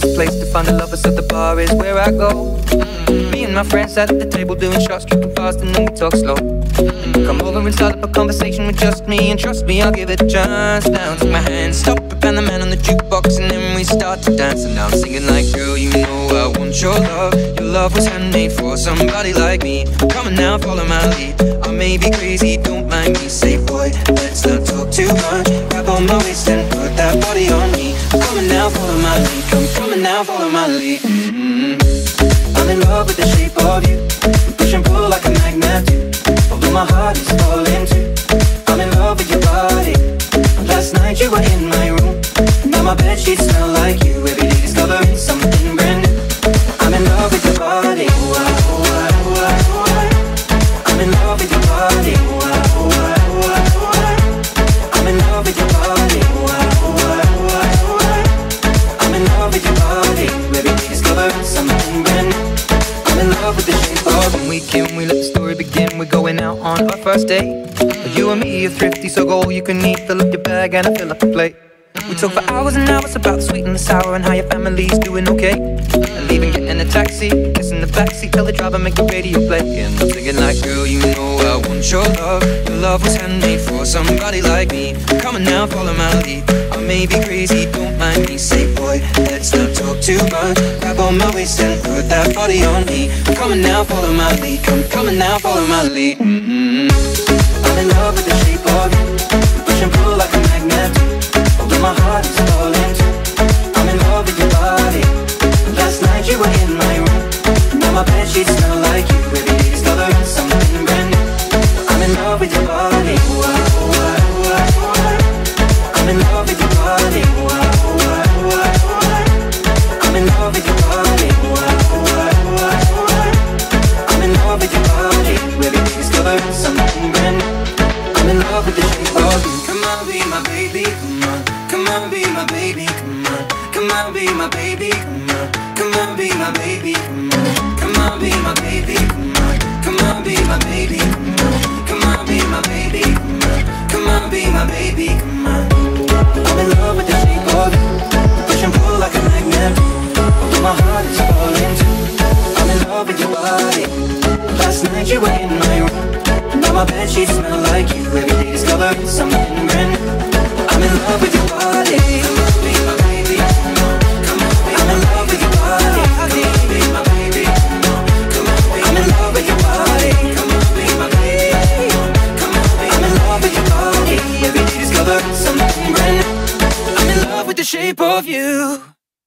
best place to find the lovers, so the bar is where I go. Me and my friends at the table doing shots, tripping fast, and then we talk slow. Come over and start up a conversation with just me, and trust me, I'll give it a chance. Now take my hand, stop it, and the man on the jukebox, and then we start to dance. And now I'm singing like, girl, you know I want your love. Your love was handmade for somebody like me. Come on now, follow my lead. I may be crazy, don't mind me. Say, boy, let's not talk too much. Grab on my waist and put that body on me. I'm coming now, follow my lead. I'm coming now, follow my lead. I'm in love with the shape of you. We push and pull like a magnet do. Although my heart is falling too. I'm in love with your body. Last night you were in my room. Now my bed sheets smell like you. Every day discovering something brand new. I'm in love with your body. I'm in love with your body. I'm in love with your body. I'm in love with your body. Every day discovering something brand new. I'm in love with the shape of you. One weekend we let the story begin. We're going out on our first date. You and me are thrifty, so go all you can eat. Fill up your bag and I fill up the plate. We talk for hours and hours about the sweet and the sour and how your family's doing okay. And leaving, getting a taxi, kissing the backseat, tell the driver make the radio play. And I'm thinking like, girl, you know I want your love. Your love was handmade for somebody like me. Come on now, follow my lead. I may be crazy, don't mind me. Say, boy, let's not talk too much. Grab on my waist and put that body on me. I'm coming now, follow my lead. I'm coming now, follow my lead. I'm in love with the shape of you. We push and pull like a magnet. My heart is falling too. I'm in love with your body. Last night you were in my room. Now my bed sheets smell like you. Every day discovering something brand new. I'm in love with your body. I'm in love with your body. I'm in love with your body. I'm in love with your body. Every day discovering something brand new. I'm in love with the shape of you. Come on, be my baby. Come on, be my baby, come on. Come on, be my baby, come on. Come on, be my baby, come on. Come on, be my baby, come on. Come on, be my baby, come on. Come on, be my baby, come on. Come on, be my baby, come on. I'm in love with the shape of you. Push and pull like a magnet. Although my heart is falling too. I'm in love with your body. Last night you were in my room. Now my bed sheets smell like you. Every day discovering something brand new. I'm in love with your body. Come on, be my baby. Come on, be I'm in love with your body. Come on, be my baby. Come on, be I'm in love with your body. Come on, be my baby. Come on, be I'm in love with your body. Every day discovering something brand new. I'm in love with the shape of you.